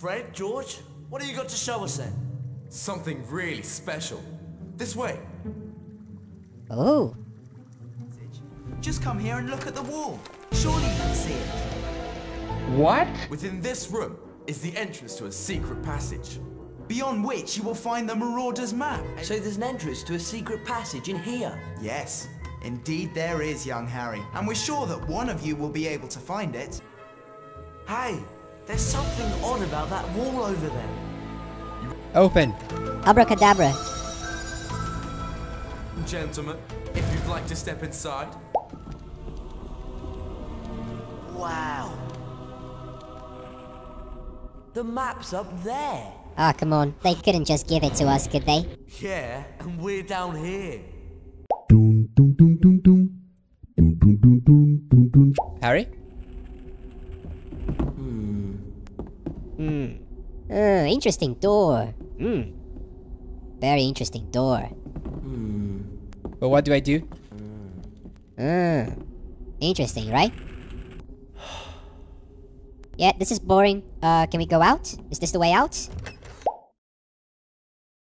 Fred, George, what have you got to show us then? Something really special. This way. Oh. Just come here and look at the wall. Surely you can see it. What? Within this room is the entrance to a secret passage, beyond which you will find the Marauder's Map. So there's an entrance to a secret passage in here? Yes, indeed there is, young Harry. And we're sure that one of you will be able to find it. Hey, there's something odd about that wall over there. Open. Abracadabra. Gentlemen, if you'd like to step inside. Wow. The map's up there. Ah, come on. They couldn't just give it to us, could they? Yeah, and we're down here. Harry? Interesting door. Very interesting door. But what do I do? Interesting, right? Yeah, this is boring. Can we go out? Is this the way out?